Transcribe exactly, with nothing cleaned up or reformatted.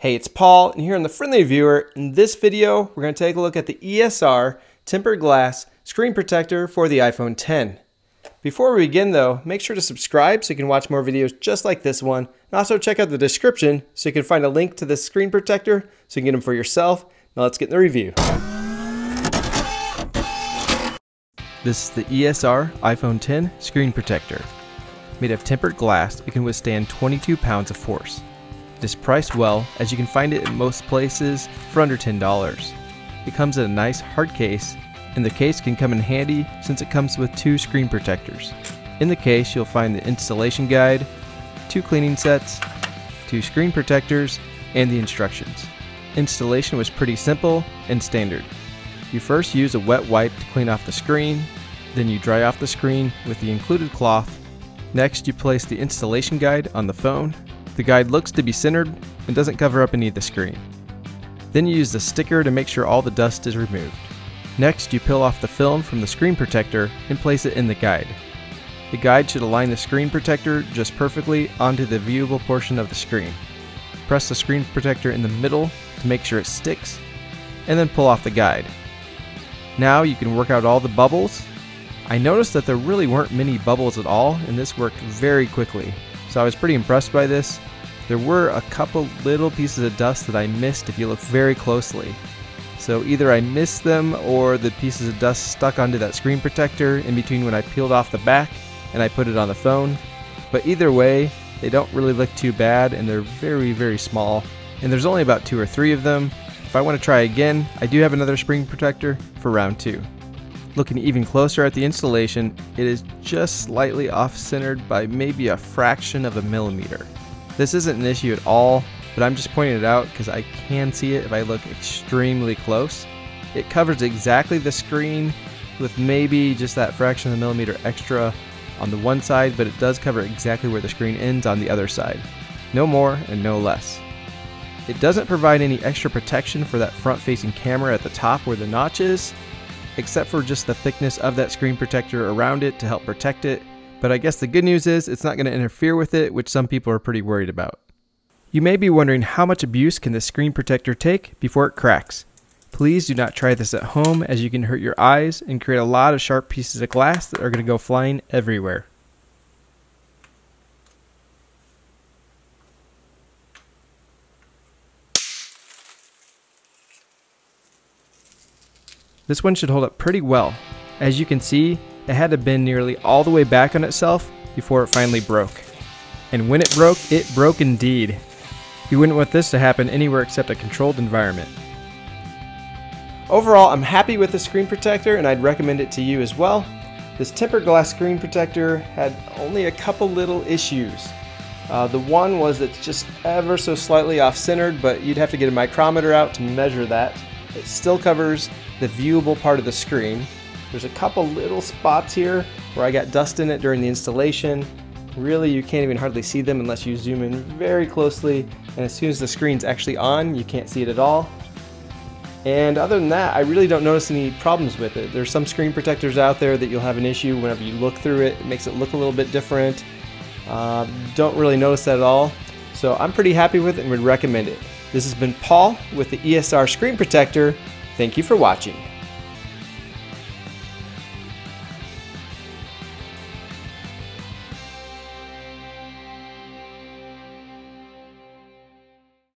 Hey, it's Paul, and here on The Friendly Reviewer, in this video, we're going to take a look at the E S R tempered glass screen protector for the iPhone ten. Before we begin though, make sure to subscribe so you can watch more videos just like this one, and also check out the description so you can find a link to this screen protector so you can get them for yourself. Now let's get in the review. This is the E S R iPhone ten screen protector. Made of tempered glass, it can withstand twenty-two pounds of force. It is priced well, as you can find it in most places for under ten dollars. It comes in a nice hard case, and the case can come in handy since it comes with two screen protectors. In the case, you'll find the installation guide, two cleaning sets, two screen protectors, and the instructions. Installation was pretty simple and standard. You first use a wet wipe to clean off the screen, then you dry off the screen with the included cloth. Next, you place the installation guide on the phone. The guide looks to be centered and doesn't cover up any of the screen. Then you use the sticker to make sure all the dust is removed. Next, you peel off the film from the screen protector and place it in the guide. The guide should align the screen protector just perfectly onto the viewable portion of the screen. Press the screen protector in the middle to make sure it sticks, and then pull off the guide. Now you can work out all the bubbles. I noticed that there really weren't many bubbles at all, and this worked very quickly. So I was pretty impressed by this. There were a couple little pieces of dust that I missed if you look very closely. So either I missed them or the pieces of dust stuck onto that screen protector in between when I peeled off the back and I put it on the phone. But either way, they don't really look too bad and they're very, very small. And there's only about two or three of them. If I want to try again, I do have another screen protector for round two. Looking even closer at the installation, it is just slightly off-centered by maybe a fraction of a millimeter. This isn't an issue at all, but I'm just pointing it out because I can see it if I look extremely close. It covers exactly the screen with maybe just that fraction of a millimeter extra on the one side, but it does cover exactly where the screen ends on the other side. No more and no less. It doesn't provide any extra protection for that front-facing camera at the top where the notch is, except for just the thickness of that screen protector around it to help protect it. But I guess the good news is it's not going to interfere with it, which some people are pretty worried about. You may be wondering how much abuse can this screen protector take before it cracks. Please do not try this at home, as you can hurt your eyes and create a lot of sharp pieces of glass that are going to go flying everywhere. This one should hold up pretty well. As you can see, it had to bend nearly all the way back on itself before it finally broke. And when it broke, it broke indeed. You wouldn't want this to happen anywhere except a controlled environment. Overall, I'm happy with the screen protector and I'd recommend it to you as well. This tempered glass screen protector had only a couple little issues. Uh, the one was it's just ever so slightly off-centered, but you'd have to get a micrometer out to measure that. It still covers the viewable part of the screen. There's a couple little spots here where I got dust in it during the installation. Really, you can't even hardly see them unless you zoom in very closely, and as soon as the screen's actually on, you can't see it at all. And other than that, I really don't notice any problems with it. There's some screen protectors out there that you'll have an issue whenever you look through it. It makes it look a little bit different. Uh, don't really notice that at all. So I'm pretty happy with it and would recommend it. This has been Paul with the E S R screen protector. Thank you for watching.